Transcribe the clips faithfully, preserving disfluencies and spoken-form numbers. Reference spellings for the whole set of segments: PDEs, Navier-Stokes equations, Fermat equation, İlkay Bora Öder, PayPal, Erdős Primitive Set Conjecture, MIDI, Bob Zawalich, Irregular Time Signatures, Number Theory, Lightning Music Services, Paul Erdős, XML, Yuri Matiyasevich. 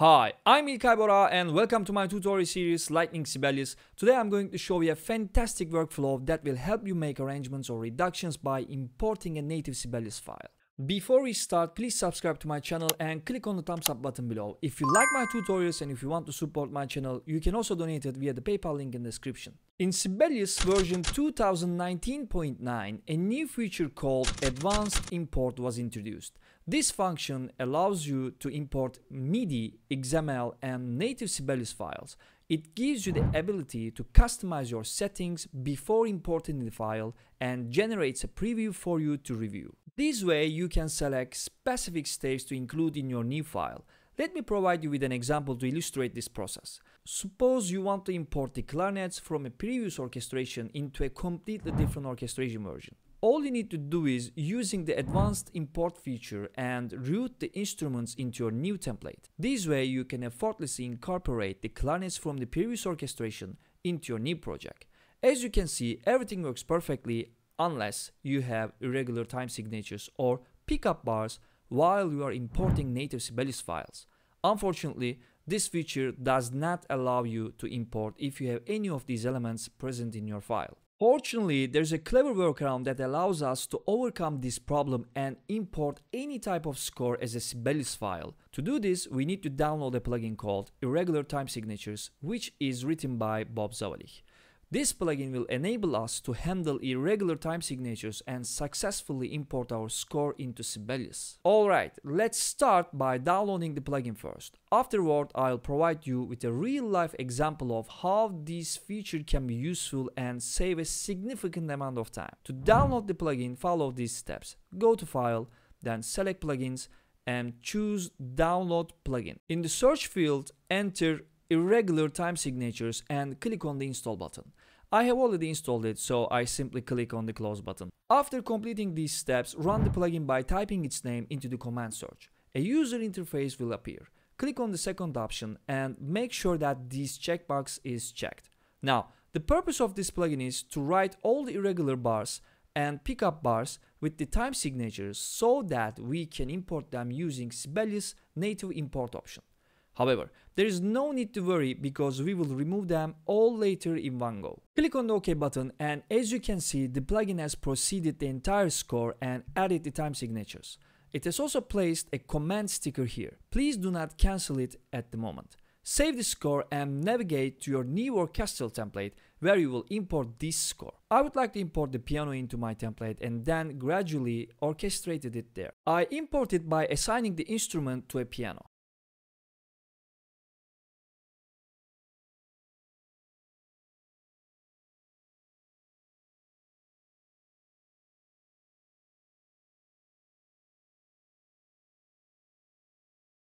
Hi, I'm İlkay Bora and welcome to my tutorial series Lightning Sibelius. Today I'm going to show you a fantastic workflow that will help you make arrangements or reductions by importing a native Sibelius file. Before we start, please subscribe to my channel and click on the thumbs up button below. If you like my tutorials and if you want to support my channel, you can also donate it via the PayPal link in the description. In Sibelius version two thousand nineteen point nine, a new feature called Advanced Import was introduced. This function allows you to import MIDI, X M L and native Sibelius files. It gives you the ability to customize your settings before importing the file and generates a preview for you to review. This way you can select specific stages to include in your new file. Let me provide you with an example to illustrate this process. Suppose you want to import the clarinets from a previous orchestration into a completely different orchestration version. All you need to do is, using the advanced import feature, and route the instruments into your new template. This way you can effortlessly incorporate the clarinets from the previous orchestration into your new project. As you can see, everything works perfectly unless you have irregular time signatures or pickup bars while you are importing native Sibelius files. Unfortunately, this feature does not allow you to import if you have any of these elements present in your file. Fortunately, there's a clever workaround that allows us to overcome this problem and import any type of score as a Sibelius file. To do this, we need to download a plugin called Irregular Time Signatures, which is written by Bob Zawalich. This plugin will enable us to handle irregular time signatures and successfully import our score into Sibelius. Alright, let's start by downloading the plugin first. Afterward, I'll provide you with a real-life example of how this feature can be useful and save a significant amount of time. To download the plugin, follow these steps. Go to File, then select Plugins and choose Download Plugin. In the search field, enter Irregular Time Signatures and click on the Install button. I have already installed it, so I simply click on the Close button. After completing these steps, run the plugin by typing its name into the command search. A user interface will appear. Click on the second option and make sure that this checkbox is checked. Now, the purpose of this plugin is to write all the irregular bars and pickup bars with the time signatures so that we can import them using Sibelius native import option. However, there is no need to worry because we will remove them all later in one go. Click on the OK button and as you can see, the plugin has processed the entire score and added the time signatures. It has also placed a command sticker here. Please do not cancel it at the moment. Save the score and navigate to your new orchestral template where you will import this score. I would like to import the piano into my template and then gradually orchestrated it there. I import it by assigning the instrument to a piano.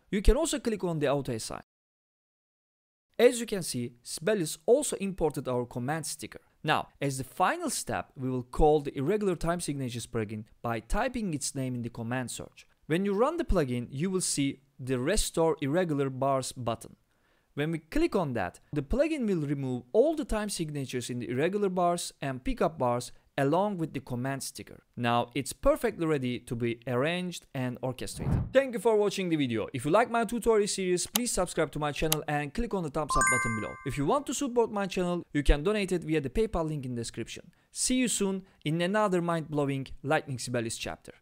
You can also click on the auto assign. As you can see, Sibelius also imported our command sticker. Now, as the final step, we will call the Irregular Time Signatures plugin by typing its name in the command search. When you run the plugin, you will see the Restore Irregular Bars button. When we click on that, the plugin will remove all the time signatures in the irregular bars and pickup bars along with the command sticker. Now it's perfectly ready to be arranged and orchestrated. Thank you for watching the video. If you like my tutorial series, please subscribe to my channel and click on the thumbs up button below. If you want to support my channel, you can donate it via the PayPal link in the description. See you soon in another mind-blowing Lightning Sibelius chapter.